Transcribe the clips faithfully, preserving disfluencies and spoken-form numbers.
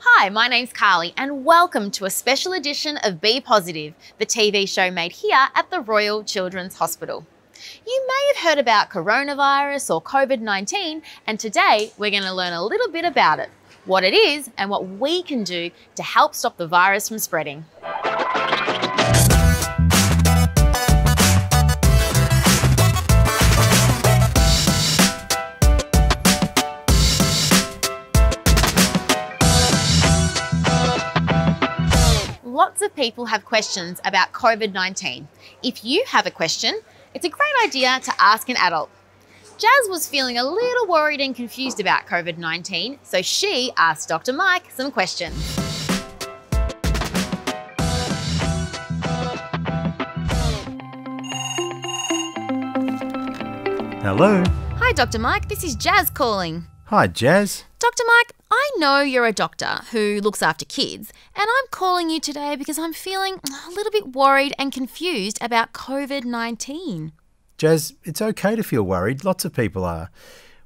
Hi, my name's Carly and welcome to a special edition of Be Positive, the T V show made here at the Royal Children's Hospital. You may have heard about coronavirus or COVID nineteen, and today we're going to learn a little bit about it, what it is and what we can do to help stop the virus from spreading. Lots of people have questions about COVID nineteen. If you have a question, it's a great idea to ask an adult. Jazz was feeling a little worried and confused about COVID nineteen, so she asked Doctor Mike some questions. Hello. Hi, Doctor Mike. This is Jazz calling. Hi, Jazz. Doctor Mike, I know you're a doctor who looks after kids, and I'm calling you today because I'm feeling a little bit worried and confused about COVID nineteen. Jazz, it's okay to feel worried. Lots of people are.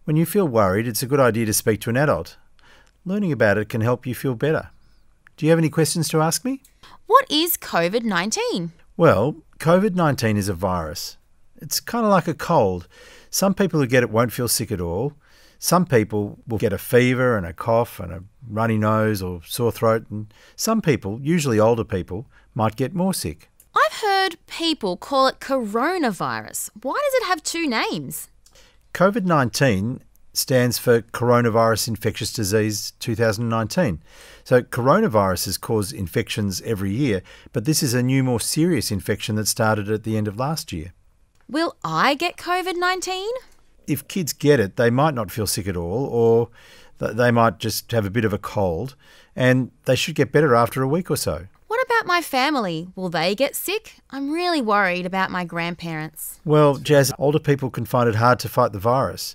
When you feel worried, it's a good idea to speak to an adult. Learning about it can help you feel better. Do you have any questions to ask me? What is COVID nineteen? Well, COVID nineteen is a virus. It's kind of like a cold. Some people who get it won't feel sick at all. Some people will get a fever and a cough and a runny nose or sore throat, and some people, usually older people, might get more sick. I've heard people call it coronavirus. Why does it have two names? COVID nineteen stands for Coronavirus Infectious Disease two thousand nineteen. So coronaviruses cause infections every year, but this is a new, more serious infection that started at the end of last year. Will I get COVID nineteen? If kids get it, they might not feel sick at all, or they might just have a bit of a cold, and they should get better after a week or so. What about my family? Will they get sick? I'm really worried about my grandparents. Well, Jazz, older people can find it hard to fight the virus.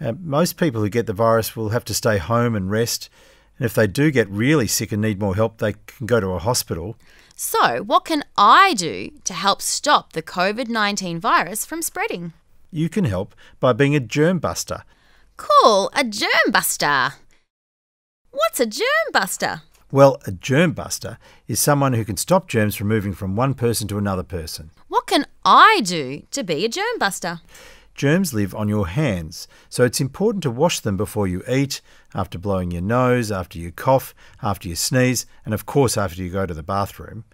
Uh, most people who get the virus will have to stay home and rest, and if they do get really sick and need more help, they can go to a hospital. So, what can I do to help stop the COVID nineteen virus from spreading? You can help by being a germ buster. Cool, a germ buster. What's a germ buster? Well, a germ buster is someone who can stop germs from moving from one person to another person. What can I do to be a germ buster? Germs live on your hands, so it's important to wash them before you eat, after blowing your nose, after you cough, after you sneeze, and of course after you go to the bathroom.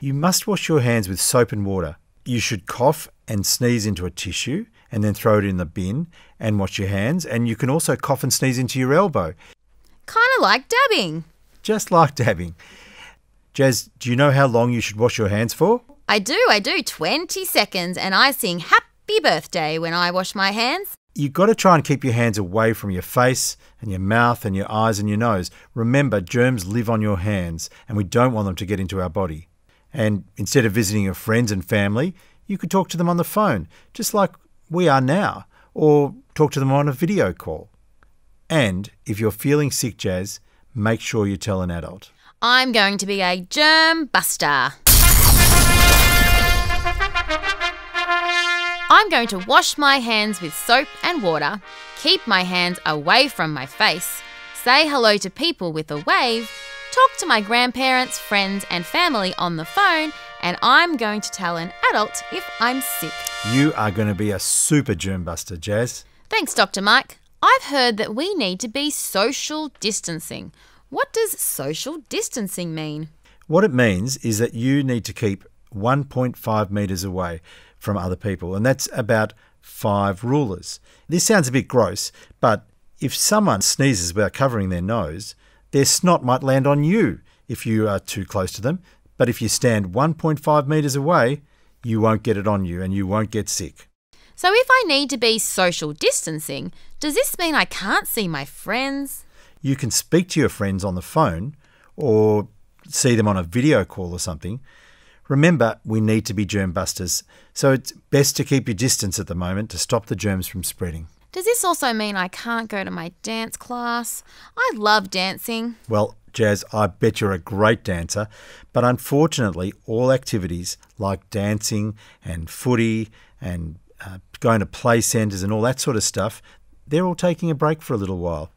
You must wash your hands with soap and water. You should cough and sneeze into a tissue and then throw it in the bin and wash your hands. And you can also cough and sneeze into your elbow. Kind of like dabbing. Just like dabbing. Jazz, do you know how long you should wash your hands for? I do, I do. twenty seconds, and I sing happy birthday when I wash my hands. You've got to try and keep your hands away from your face and your mouth and your eyes and your nose. Remember, germs live on your hands and we don't want them to get into our body. And instead of visiting your friends and family, you could talk to them on the phone, just like we are now, or talk to them on a video call. And if you're feeling sick, Jazz, make sure you tell an adult. I'm going to be a germ buster. I'm going to wash my hands with soap and water, keep my hands away from my face, say hello to people with a wave, talk to my grandparents, friends and family on the phone, and I'm going to tell an adult if I'm sick. You are going to be a super germ buster, Jazz. Thanks, Doctor Mike. I've heard that we need to be social distancing. What does social distancing mean? What it means is that you need to keep one point five metres away from other people, and that's about five rulers. This sounds a bit gross, but if someone sneezes without covering their nose, their snot might land on you if you are too close to them, but if you stand one point five metres away, you won't get it on you and you won't get sick. So if I need to be social distancing, does this mean I can't see my friends? You can speak to your friends on the phone or see them on a video call or something. Remember, we need to be germ busters, so it's best to keep your distance at the moment to stop the germs from spreading. Does this also mean I can't go to my dance class? I love dancing. Well, Jazz, I bet you're a great dancer, but unfortunately all activities like dancing and footy and uh, going to play centres and all that sort of stuff, they're all taking a break for a little while.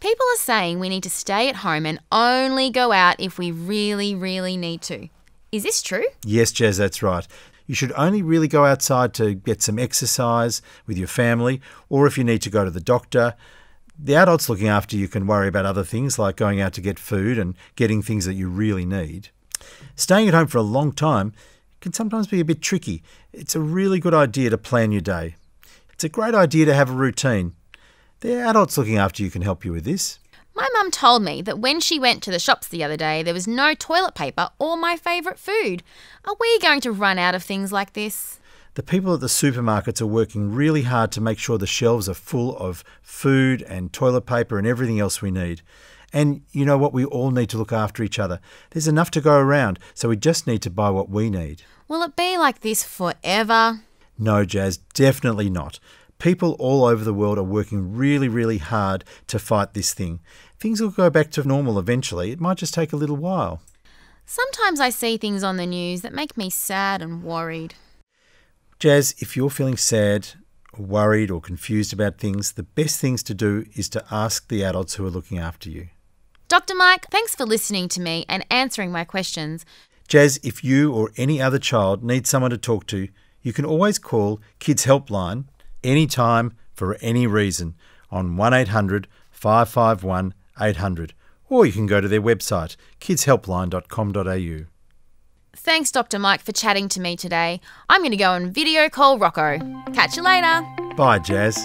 People are saying we need to stay at home and only go out if we really, really need to. Is this true? Yes, Jazz, that's right. You should only really go outside to get some exercise with your family or if you need to go to the doctor. The adults looking after you can worry about other things like going out to get food and getting things that you really need. Staying at home for a long time can sometimes be a bit tricky. It's a really good idea to plan your day. It's a great idea to have a routine. The adults looking after you can help you with this. My mum told me that when she went to the shops the other day, there was no toilet paper or my favourite food. Are we going to run out of things like this? The people at the supermarkets are working really hard to make sure the shelves are full of food and toilet paper and everything else we need. And you know what? We all need to look after each other. There's enough to go around, so we just need to buy what we need. Will it be like this forever? No, Jazz, definitely not. People all over the world are working really, really hard to fight this thing. Things will go back to normal eventually. It might just take a little while. Sometimes I see things on the news that make me sad and worried. Jazz, if you're feeling sad, worried or confused about things, the best things to do is to ask the adults who are looking after you. Doctor Mike, thanks for listening to me and answering my questions. Jazz, if you or any other child needs someone to talk to, you can always call Kids Helpline anytime for any reason on one eight hundred, five five one, eight hundred, or you can go to their website kids helpline dot com dot a u. Thanks Doctor Mike for chatting to me today. I'm going to go and video call Rocco. Catch you later. Bye Jazz.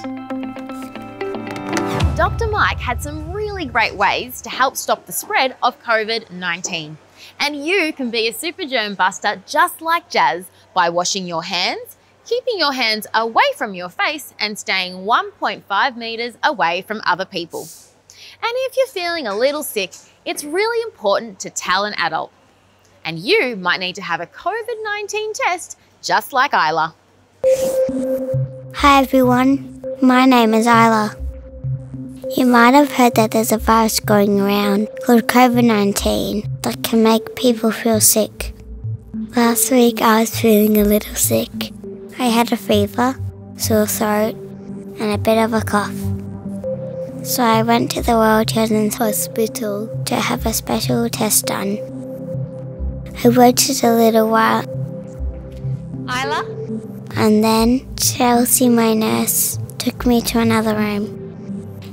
Doctor Mike had some really great ways to help stop the spread of COVID nineteen. And you can be a super germ buster just like Jazz by washing your hands, keeping your hands away from your face and staying one point five metres away from other people. And if you're feeling a little sick, it's really important to tell an adult. And you might need to have a COVID nineteen test just like Isla. Hi everyone, my name is Isla. You might have heard that there's a virus going around called COVID nineteen that can make people feel sick. Last week I was feeling a little sick. I had a fever, sore throat, and a bit of a cough. So I went to the Royal Children's Hospital to have a special test done. I waited a little while. Isla? And then Chelsea, my nurse, took me to another room.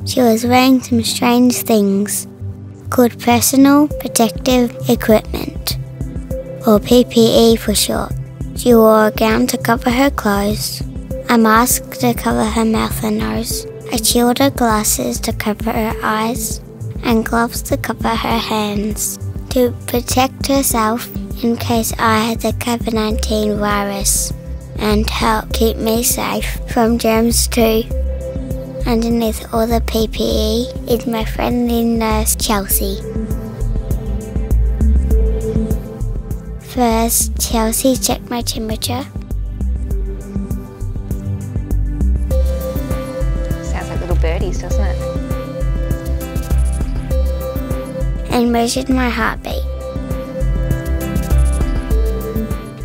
She was wearing some strange things called personal protective equipment, or P P E for short. She wore a gown to cover her clothes, a mask to cover her mouth and nose, a shield of glasses to cover her eyes, and gloves to cover her hands to protect herself in case I had the COVID nineteen virus and help keep me safe from germs too. Underneath all the P P E is my friendly nurse Chelsea. First, Chelsea checked my temperature. Sounds like little birdies, doesn't it? And measured my heartbeat.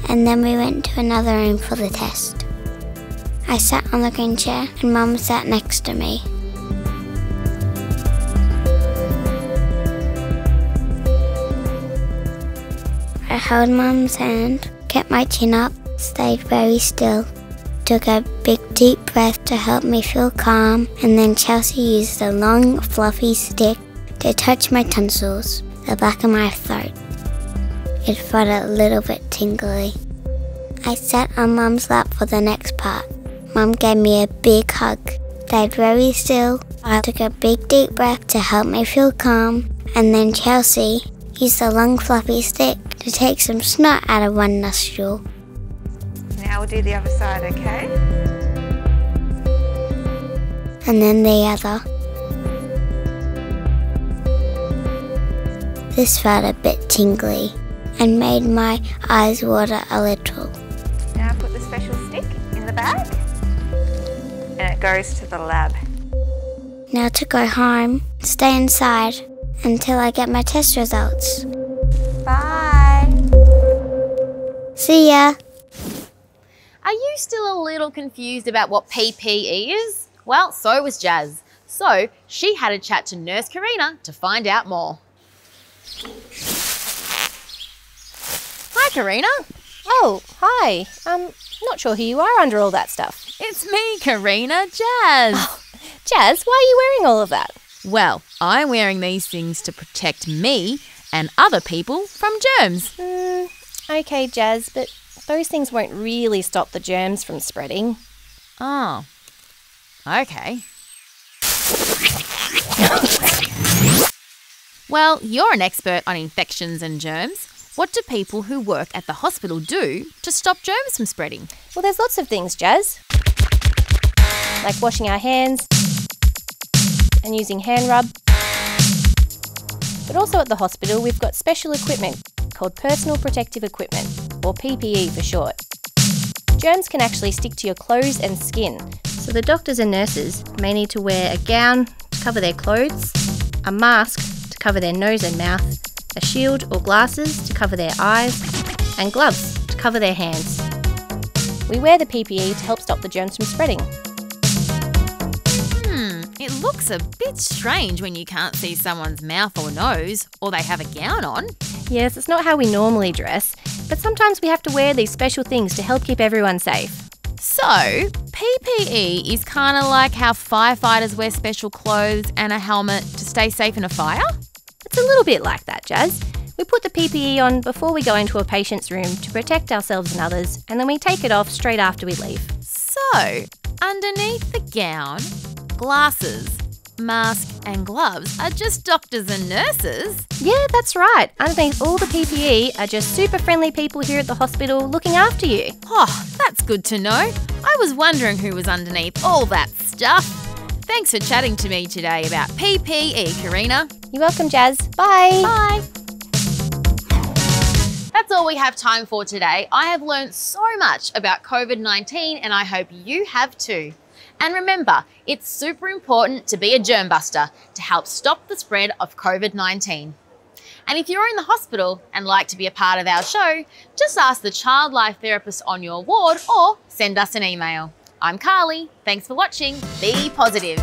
And then we went to another room for the test. I sat on the green chair and Mum sat next to me. I held Mum's hand, kept my chin up, stayed very still, took a big deep breath to help me feel calm, and then Chelsea used a long fluffy stick to touch my tonsils, the back of my throat. It felt a little bit tingly. I sat on Mum's lap for the next part. Mum gave me a big hug, stayed very still. I took a big deep breath to help me feel calm, and then Chelsea used a long fluffy stick to take some snot out of one nostril. Now we'll do the other side, okay? And then the other. This felt a bit tingly and made my eyes water a little. Now put the special stick in the bag and it goes to the lab. Now to go home, stay inside until I get my test results. Bye. See ya. Are you still a little confused about what P P E is? Well, so was Jazz. So she had a chat to Nurse Karina to find out more. Hi, Karina. Oh, hi. Um, not sure who you are under all that stuff. It's me, Karina, Jazz. Oh, Jazz, why are you wearing all of that? Well, I'm wearing these things to protect me and other people from germs. Mm, okay, Jazz, but those things won't really stop the germs from spreading. Oh, okay. Well, you're an expert on infections and germs. What do people who work at the hospital do to stop germs from spreading? Well, there's lots of things, Jazz. Like washing our hands and using hand rub. But also at the hospital, we've got special equipment called personal protective equipment, or P P E for short. Germs can actually stick to your clothes and skin, so the doctors and nurses may need to wear a gown to cover their clothes, a mask to cover their nose and mouth, a shield or glasses to cover their eyes, and gloves to cover their hands. We wear the P P E to help stop the germs from spreading. Hmm, it looks a bit strange when you can't see someone's mouth or nose, or they have a gown on. Yes, it's not how we normally dress, but sometimes we have to wear these special things to help keep everyone safe. So, P P E is kind of like how firefighters wear special clothes and a helmet to stay safe in a fire? It's a little bit like that, Jazz. We put the P P E on before we go into a patient's room to protect ourselves and others, and then we take it off straight after we leave. So, underneath the gown, glasses, mask and gloves are just doctors and nurses? Yeah, that's right. Underneath all the P P E are just super friendly people here at the hospital looking after you. Oh, that's good to know. I was wondering who was underneath all that stuff. Thanks for chatting to me today about P P E, Karina. You're welcome, Jazz. Bye. Bye. That's all we have time for today. I have learned so much about COVID nineteen and I hope you have too. And remember, it's super important to be a germ buster to help stop the spread of COVID nineteen. And if you're in the hospital and like to be a part of our show, just ask the Child Life Therapist on your ward or send us an email. I'm Carly. Thanks for watching. Be positive.